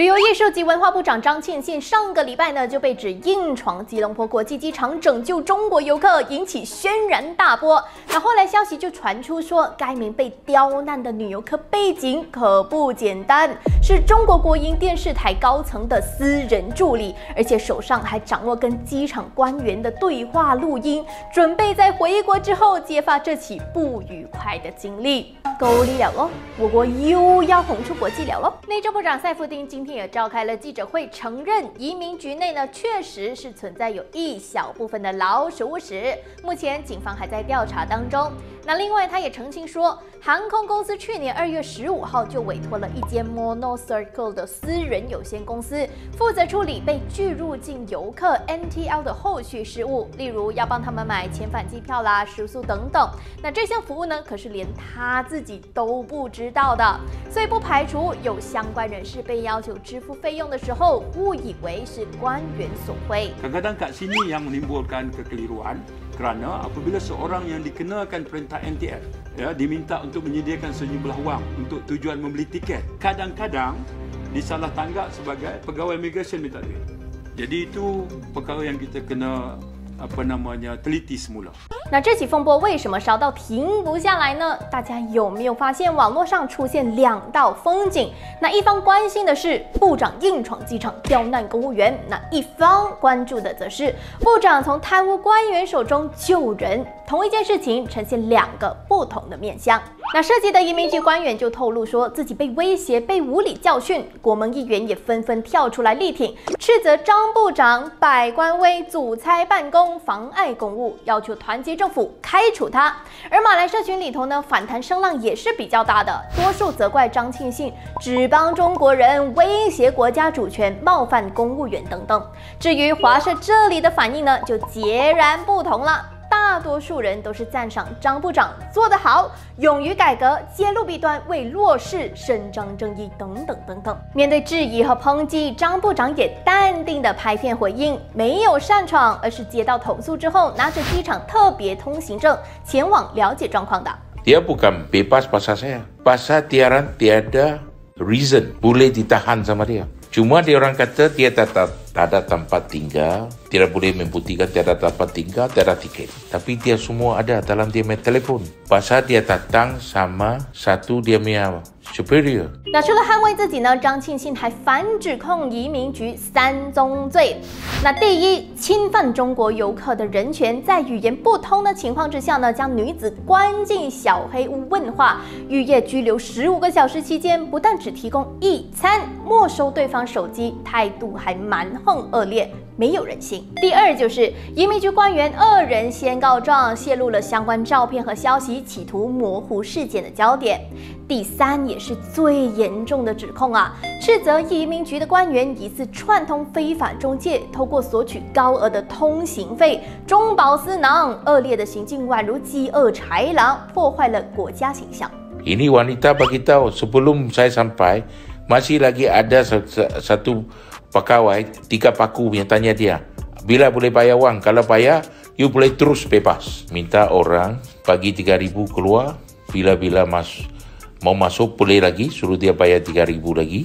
旅游业涉及文化部长张庆信上个礼拜呢就被指硬闯吉隆坡国际机场拯救中国游客，引起轩然大波。那后来消息就传出说，该名被刁难的女游客背景可不简单，是中国国营电视台高层的私人助理，而且手上还掌握跟机场官员的对话录音，准备在回国之后揭发这起不愉快的经历。够力了哦，我国又要红出国际了哦。内政部长赛夫丁今天也召开了记者会，承认移民局内呢确实是存在有一小部分的老鼠屎，目前警方还在调查当中。那另外他也澄清说，航空公司去年2月15号就委托了一间 Mono Circle 的私人有限公司，负责处理被拒入境游客 NTL 的后续事务，例如要帮他们买遣返机票啦、食宿等等。那这项服务呢，可是连他自己都不知道的，所以不排除有相关人士被要求支付费用的时候，误以为是官员索贿。Kadang-kadang kat sini yang menimbulkan kekeliruan kerana apabila seorang yang dikenakan perintah NTL diminta untuk menyediakan sejumlah wang untuk tujuan membeli tiket, kadang-kadang disalah tanggap sebagai pegawai migration minta duit. Jadi itu perkara yang kita kena teliti semula。那这起风波为什么烧到停不下来呢？大家有没有发现网络上出现两道风景？那一方关心的是部长硬闯机场刁难公务员，那一方关注的则是部长从贪污官员手中救人。同一件事情呈现两个不同的面向。那涉及的移民局官员就透露说自己被威胁、被无理教训，国盟议员也纷纷跳出来力挺，斥责张部长百官威、阻差办公、妨碍公务，要求团结政府开除他。而马来社群里头呢，反弹声浪也是比较大的，多数责怪张庆信只帮中国人、威胁国家主权、冒犯公务员等等。至于华社这里的反应呢，就截然不同了，大多数人都是赞赏张部长做得好，勇于改革、揭露弊端、为弱势伸张正义等等等等。面对质疑和抨击，张部长也淡定的拍片回应，没有擅闯，而是接到投诉之后，拿着机场特别通行证前往了解状况的。Dia bukan bebas pasal saya, pasal tiada reason boleh ditahan sama dia. Cuma dia orang kata dia tak ada tempat tinggal, tidak boleh membuktikan tiada tempat tinggal, tiada tiket. Tapi dia semua ada dalam dia punya telefon. Pasal dia datang sama satu dia punya superior. 那除了捍卫自己呢，张庆信还反指控移民局三宗罪。那第一，侵犯中国游客的人权，在语言不通的情况之下呢，将女子关进小黑屋问话，逾夜拘留15个小时期间，不但只提供一餐，没收对方手机，态度还蛮横恶劣，没有人性。第二就是移民局官员恶人先告状，泄露了相关照片和消息，企图模糊事件的焦点。第三也是最严重的指控啊，斥责移民局的官员疑似串通非法中介，透过索取高额的通行费，中饱私囊，恶劣的行径宛如饥饿豺狼，破坏了国家形象。Ini wanita bagi tahu sebelum saya sampai masih lagi ada satu pegawai 3 paku yang tanya dia bila boleh bayar wang, kalau bayar you boleh terus bebas. Minta orang bagi 3,000 keluar, bila-bila mau masuk boleh lagi suruh dia bayar 3,000 lagi,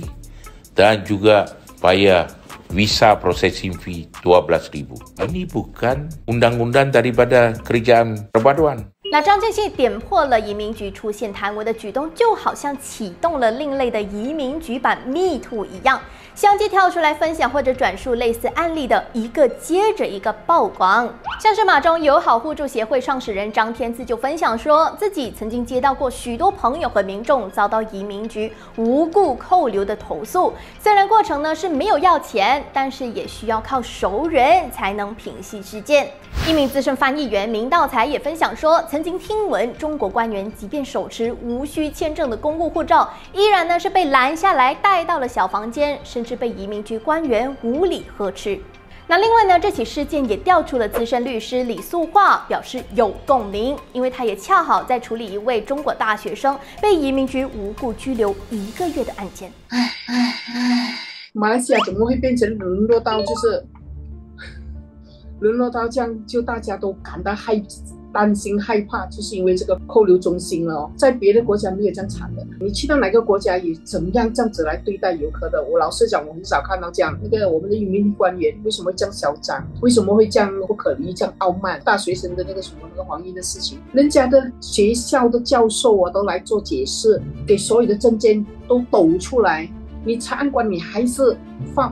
dan juga bayar visa processing fee 12,000. Ini bukan undang-undang daripada kerjaan perpaduan。那张庆信点破了移民局出现贪污的举动，就好像启动了另类的移民局版 Me Too 一样，相继跳出来分享或者转述类似案例的一个接着一个曝光。像是马中友好互助协会创始人张天赐就分享说，自己曾经接到过许多朋友和民众遭到移民局无故扣留的投诉，虽然过程呢是没有要钱，但是也需要靠熟人才能平息事件。一名资深翻译员明道才也分享说，曾经听闻中国官员即便手持无需签证的公务护照，依然呢是被拦下来带到了小房间，甚至被移民局官员无理呵斥。那另外呢，这起事件也调出了资深律师李素化表示有共鸣，因为他也恰好在处理一位中国大学生被移民局无故拘留1个月的案件。马来西亚怎么会变成沦落到这样，就大家都感到害担心害怕，就是因为这个扣留中心了。在别的国家没有这样惨的，你去到哪个国家也怎么样这样子来对待游客的。我老实讲，我很少看到这样。那个我们的移民官员为什么会这样嚣张，为什么会这样不可理喻，这样傲慢？大学生的那个什么那个黄英的事情，人家的学校的教授啊都来做解释，给所有的证件都抖出来。你查案官你还是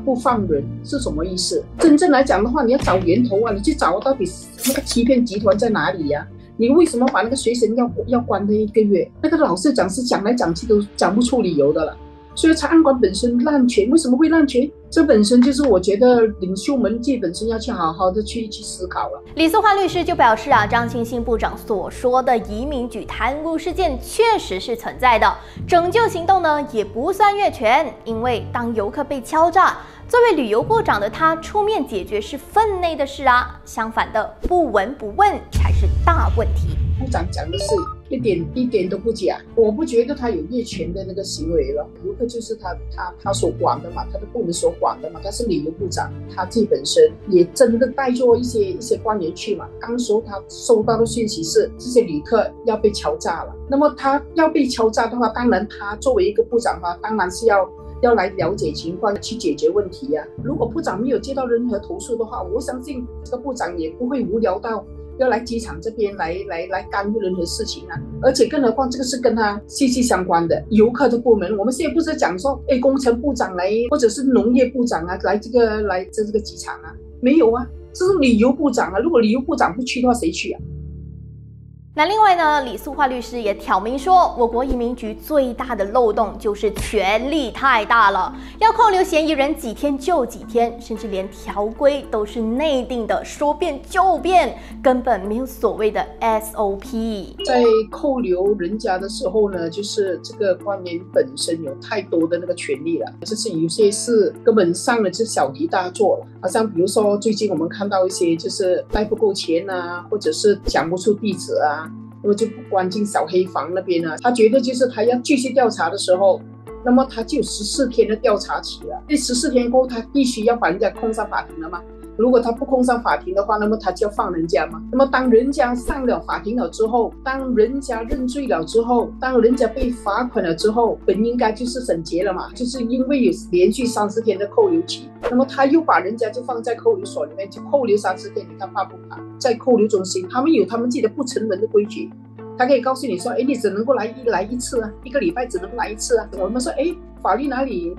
不放人是什么意思？真正来讲的话，你要找源头啊，你去找到底那个欺骗集团在哪里啊？你为什么把那个学生要关了1个月？那个老师讲是讲来讲去都讲不出理由的了。所以查案官本身滥权，为什么会滥权？这本身就是我觉得领袖们自己本身要去好好的去思考了。李素花律师就表示啊，张清新部长所说的移民局贪污事件确实是存在的，拯救行动呢也不算越权，因为当游客被敲诈，作为旅游部长的他出面解决是分内的事啊，相反的不闻不问才是大问题。部长讲的是一点都不假，我不觉得他有越权的那个行为了。游客就是他所管的嘛，他的部门所管的嘛，他是旅游部长，他自己本身也真的带着一些官员去嘛。当时他收到的讯息是这些旅客要被敲诈了，那么他要被敲诈的话，当然他作为一个部长的话，当然是要来了解情况，去解决问题啊。如果部长没有接到任何投诉的话，我相信这个部长也不会无聊到要来机场这边来干预任何事情啊。而且更何况这个是跟他息息相关的游客的部门，我们现在不是讲说工程部长来或者是农业部长啊来这个机场啊，没有啊，这是旅游部长啊，如果旅游部长不去的话谁去啊？那另外呢，李素花律师也挑明说，我国移民局最大的漏洞就是权力太大了，要扣留嫌疑人几天就几天，甚至连条规都是内定的，说变就变，根本没有所谓的 SOP。 在扣留人家的时候呢，就是这个官员本身有太多的那个权力了，就是有些事根本上了是小题大做了。好像比如说最近我们看到一些就是带不够钱啊，或者是讲不出地址啊，那么就关进小黑房那边啊。他觉得就是他要继续调查的时候，那么他就有14天的调查期了。这14天过后，他必须要把人家控上法庭了嘛。如果他不控上法庭的话，那么他就要放人家嘛。那么当人家上了法庭了之后，当人家认罪了之后，当人家被罚款了之后，本应该就是审结了嘛。就是因为有连续30天的扣留期，那么他又把人家就放在扣留所里面，就扣留30天，你看怕不怕？在扣留中心，他们有他们自己的不成文的规矩，他可以告诉你说，你只能够来一次啊，1个礼拜只能来一次啊。我们说，法律哪里？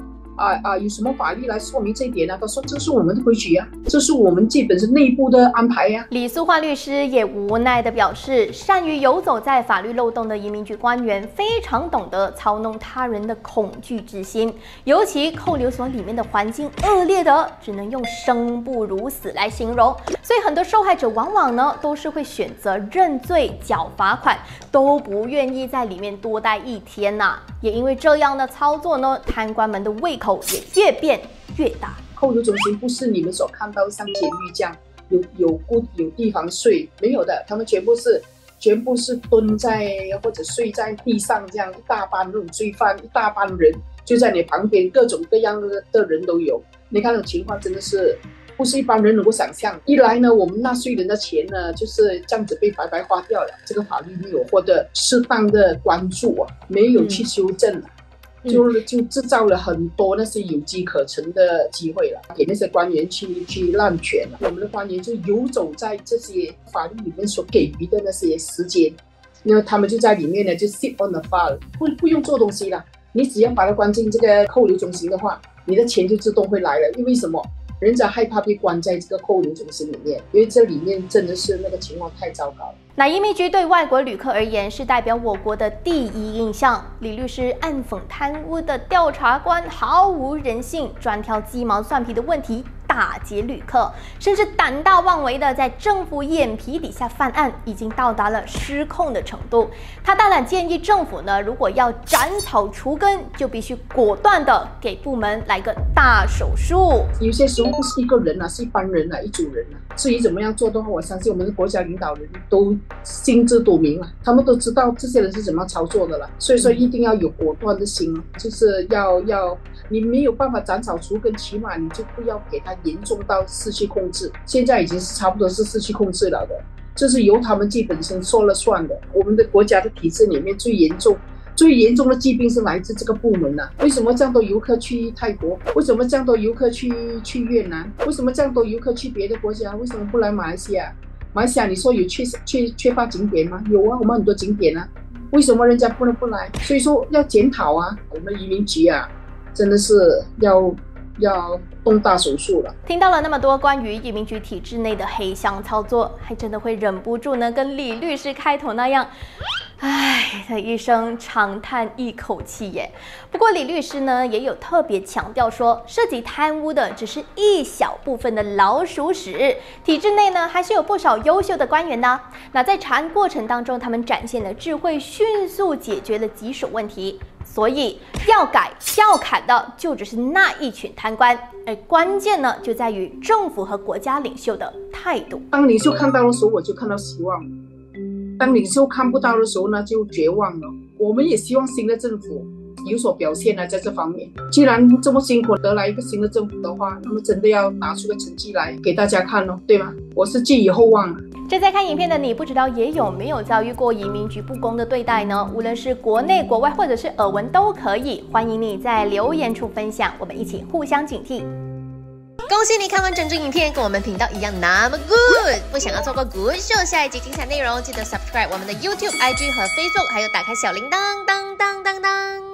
有什么法律来说明这一点呢？他说这是我们的规矩啊，这是我们自己本身内部的安排啊。李素花律师也无奈地表示，善于游走在法律漏洞的移民局官员非常懂得操弄他人的恐惧之心，尤其扣留所里面的环境恶劣的，只能用生不如死来形容。所以很多受害者往往呢都是会选择认罪缴罚款，都不愿意在里面多待1天呐。也因为这样的操作呢，贪官们的胃口也越变越大。扣留中心不是你们所看到像监狱这样有地方睡，没有的，他们全部是蹲在或者睡在地上，这样一大班那种罪犯，一大班人就在你旁边，各种各样的人都有。你看这种情况真的是不是一般人能够想象。一来呢，我们纳税人的钱呢就是这样子被白白花掉了，这个法律没有获得适当的关注啊，没有去修正啊，就制造了很多那些有机可乘的机会了，给那些官员去滥权了。我们的官员就游走在这些法律里面所给予的那些时间，那他们就在里面呢就 sit on the file， 不用做东西了，你只要把它关进这个扣留中心的话，你的钱就自动会来了。因为什么？人家害怕被关在这个扣留中心里面，因为这里面真的是那个情况太糟糕了。那移民局对外国旅客而言是代表我国的第一印象，李律师暗讽贪污的调查官毫无人性，专挑鸡毛蒜皮的问题打劫旅客，甚至胆大妄为的在政府眼皮底下犯案，已经到达了失控的程度。他大胆建议政府呢，如果要斩草除根，就必须果断的给部门来个大手术。有些时候不是一个人啊，是一帮人啊，一组人啊。至于怎么样做的话，我相信我们的国家领导人都心知肚明了，他们都知道这些人是怎么操作的了。所以说一定要有果断的心，就是要你没有办法斩草除根，起码你就不要给他严重到失去控制。现在已经是差不多是失去控制了的。这是由他们自己本身说了算的。我们的国家的体制里面最严重的疾病是来自这个部门啊。为什么这样多游客去泰国？为什么这样多游客去越南？为什么这样多游客去别的国家？为什么不来马来西亚？马来西亚你说有缺乏景点吗？有啊，我们很多景点啊。为什么人家不能不来？所以说要检讨啊，我们移民局啊，真的是要动大手术了。听到了那么多关于移民局体制内的黑箱操作，还真的会忍不住呢，跟李律师开头那样，唉的一声长叹一口气耶。不过李律师呢也有特别强调说，涉及贪污的只是一小部分的老鼠屎，体制内呢还是有不少优秀的官员呢。那在查案过程当中，他们展现了智慧，迅速解决了棘手问题。所以要改要砍的就只是那一群贪官，而关键呢就在于政府和国家领袖的态度。当领袖看到的时候，我就看到希望；当领袖看不到的时候呢，就绝望了。我们也希望新的政府有所表现在这方面。既然这么辛苦得来一个新的政府的话，那么真的要拿出个成绩来给大家看咯，对吗？我是寄予厚望啊。正在看影片的你，不知道也有没有遭遇过移民局不公的对待呢？无论是国内国外，或者是耳闻都可以，欢迎你在留言处分享，我们一起互相警惕。恭喜你看完整支影片，跟我们频道一样那么 good。不想要错过 Goood Show 下一集精彩内容，记得 subscribe 我们的 YouTube、IG 和 Facebook， 还有打开小铃铛。